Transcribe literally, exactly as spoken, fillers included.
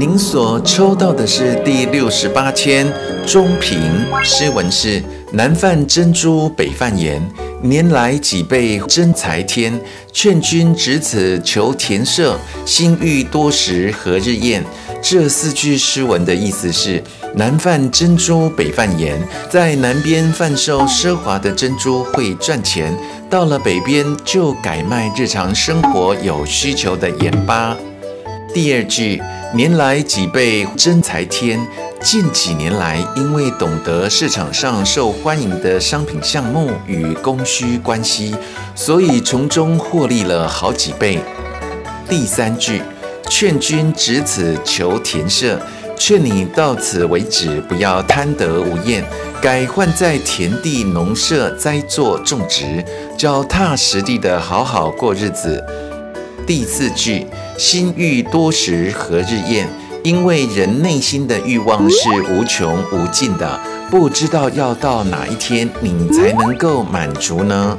您所抽到的是第六十八签中平，诗文是南泛珍珠北泛盐，年来几倍真才天。劝君只此求田舍，心欲多时何日厌？这四句诗文的意思是：南泛珍珠，北泛盐。在南边贩售奢华的珍珠会赚钱，到了北边就改卖日常生活有需求的盐巴。第二句。 年来几倍真才天。近几年来，因为懂得市场上受欢迎的商品项目与供需关系，所以从中获利了好几倍。第三句，劝君只此求田舍，劝你到此为止，不要贪得无厌，改换在田地农舍栽作种植，脚踏实地的好好过日子。第四句。 心欲多时何日厌？因为人内心的欲望是无穷无尽的，不知道要到哪一天你才能够满足呢？